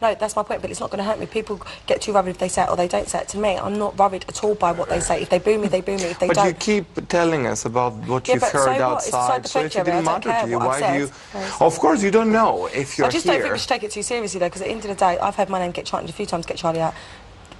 No, that's my point, but it's not going to hurt me. People get too worried if they say it or they don't say it to me. I'm not worried at all by what they say. If they boo me, they boo me. If they but don't... But you keep telling us about what you've heard outside, so if it didn't matter to you, why do you... Of course, you don't know if you're here. I just don't think we should take it too seriously, though, because at the end of the day, I've had my name get chanted a few times, get Charley out.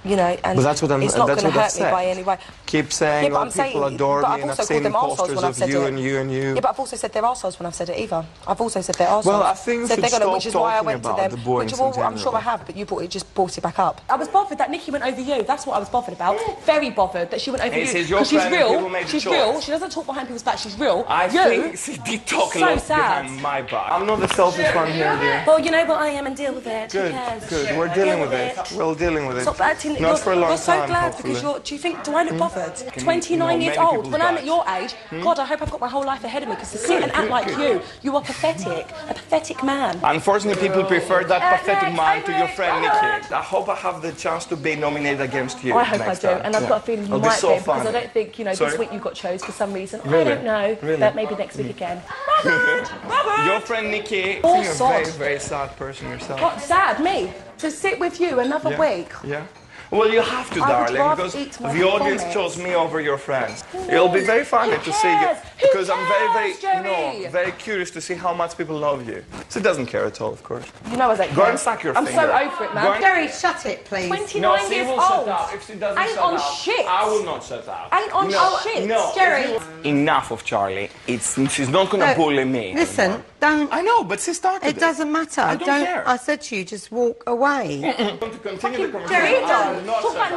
You know, and but that's what I'm, it's not going to hurt me by any way. Keep saying, oh, people adore me, and I've seen posters of you and you and you. Yeah, but I've also said they're arseholes when I've said it either. I've also said they're arseholes. Well, I think we should stop talking about the boys in general. I'm sure I have, but you just brought it back up. I was bothered that Nikki went over you. That's what I was bothered about. Very bothered that she went over you. Because she's real. She's real. She doesn't talk behind people's back. She's real. I think she did talk a lot behind my back. I'm not the selfish one here, dear. Well, you know what I am, and deal with it. Good, good. We're dealing with it. We're dealing with it. Not for a long time, glad hopefully. Because do you think, do I look bothered? 29 years old, when I'm at your age, God, I hope I've got my whole life ahead of me, because to sit and act like you are pathetic, a pathetic man. Unfortunately, people prefer that pathetic man to your friend Nikki. I hope I have the chance to be nominated against you. I hope I do, and I've got a feeling you might be, because I don't think, you know, this week you got chose for some reason. I don't know, but maybe next week again. Your friend Nikki, you're a very, very sad person yourself. What, sad? Me? To sit with you another week? Yeah. Well, you have to, darling, because the audience chose me over your friends. It'll be very funny to see you, because I'm very curious to see how much people love you. So it doesn't care at all, of course. You know I don't care. Go and suck your finger. I'm so over it, man. Gerry, shut it, please. 29 years old. Shut up. If she doesn't shut up, I will not shut up. Ain't on shit, Gerry. Enough of Charley. She's not going to bully me. Listen, don't. I know, but she started it. It doesn't matter. I don't care. I said to you, just walk away. I'm going to continue the conversation. Talk about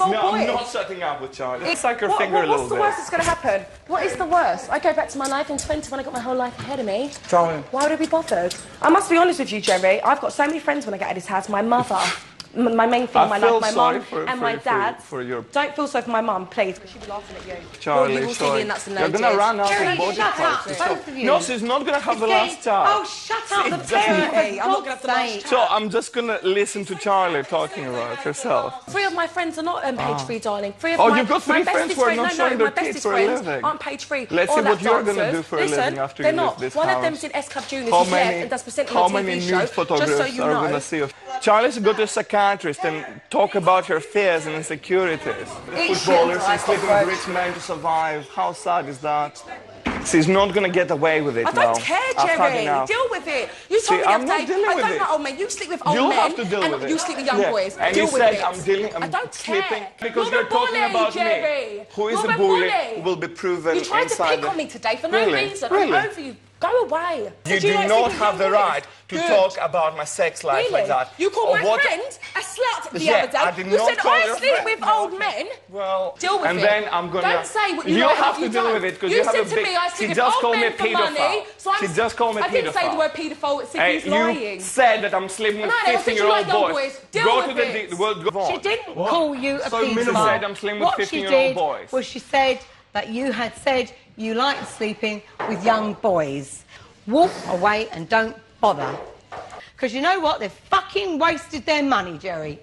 I'm not shutting up with Charley. It's like your finger a little bit. What's the worst that's going to happen? What is the worst? I go back to my life in 20 when I got my whole life ahead of me. Charley. Why would I be bothered? I must be honest with you, Gerry. I've got so many friends when I get out of this house. My mother, my main thing in my life, my mum and my dad. Don't feel sorry for my mum, please. She'll be laughing at you. Charley, you're going to run out of body parts. Both of you. No, she's not going to have the last child. Oh, shut up. The parent. I'm not going to have the last child. So I'm just going to listen to Charley talking about herself. Three of my friends are not page-free, darling. Three of my you've got three friends who are not showing their kids for a living. Aren't page-free. Let's see what you're going to do for a living after you leave this house. One of them's in S Club Juniors. He's left and does presenting on a TV show. How many news photographers are going to see of Charley's got to and talk about her fears and insecurities. Footballers and sleeping with rich men to survive. How sad is that? She's not going to get away with it now. I don't care, Gerry. Deal with it. You told me the other day, I don't like old men. You sleep with old men. You have to deal with it. You sleep with young boys. And you said, I'm dealing, I don't care. Because you're talking about me. Who is a bully will be proven inside. You tried to pick on me today for no reason. I'm over you. Go away. You do not have the right to talk about my sex life like that. You called my friend a slut the other day. I did not call her a slut. You said I sleep with old men. Well, deal with it. And then I'm going to... Don't say what you like. You have to deal with it because you have a big... You said to me I sleep with old men for money. She just called me a pedophile. I didn't say the word pedophile. It's Sydney's lying. You said that I'm sleeping with 15-year-old boys. Deal with it. She didn't call you a pedophile. So Mina said I'm sleeping with 15-year-old boys. What she did was she said that you had said you liked sleeping with young boys. Walk away and don't bother. Because you know what? They've fucking wasted their money, Gerry.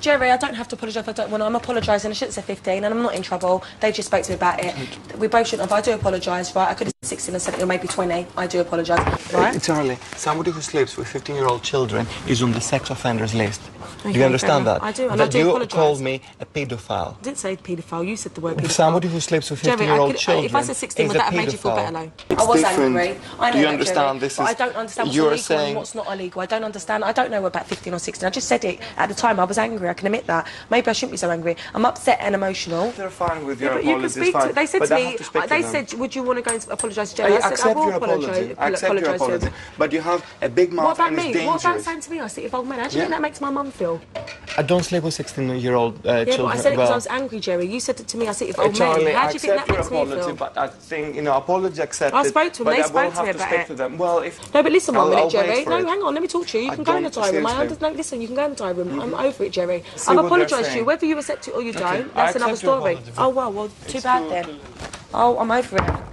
Gerry, I don't have to apologise if I don't want to. I'm apologising. I shouldn't say 15 and I'm not in trouble. They just spoke to me about it. We both shouldn't have. I do apologise, right? I could have said 16 or 17 or maybe 20. I do apologise, right? Charley, somebody who sleeps with 15-year-old children is on the sex offenders list. Okay, do you understand that? I do, and I do apologise. You called me a paedophile. I didn't say paedophile. You said the word paedophile. Somebody who sleeps with 15-year-old children if I said 16, would that have made you feel better, though? I was angry. I know. Do you understand this? I don't understand what's illegal and what's not illegal. I don't understand. I don't know about 15 or 16. I just said it at the time. I was angry. I can admit that. Maybe I shouldn't be so angry. I'm upset and emotional. They're fine with your apologies. You can speak to, they said to me, they said, would you want to go and apologise to Gerry? I accept your apology. I accept your apology. But you have a big mouth and it's dangerous. What about me? What about saying to me? I sit with old men. How do you think that makes my mum feel? I don't sleep with 16-year-old children. Yeah, but I said it because I was angry, Gerry. You said it to me. I sit with old men. How do you think that makes me feel? But I think, you know, apology accepted. I spoke to them. They spoke to me about it. Well, if no, but listen one minute, Gerry. No, hang on. Let me talk to you. You can go in the diary room. No, listen. You can go in the diary room. I'm over it, Gerry. I've apologised to you. Whether you accept it or you don't, that's another story. Oh well, too bad then. Oh, I'm over it.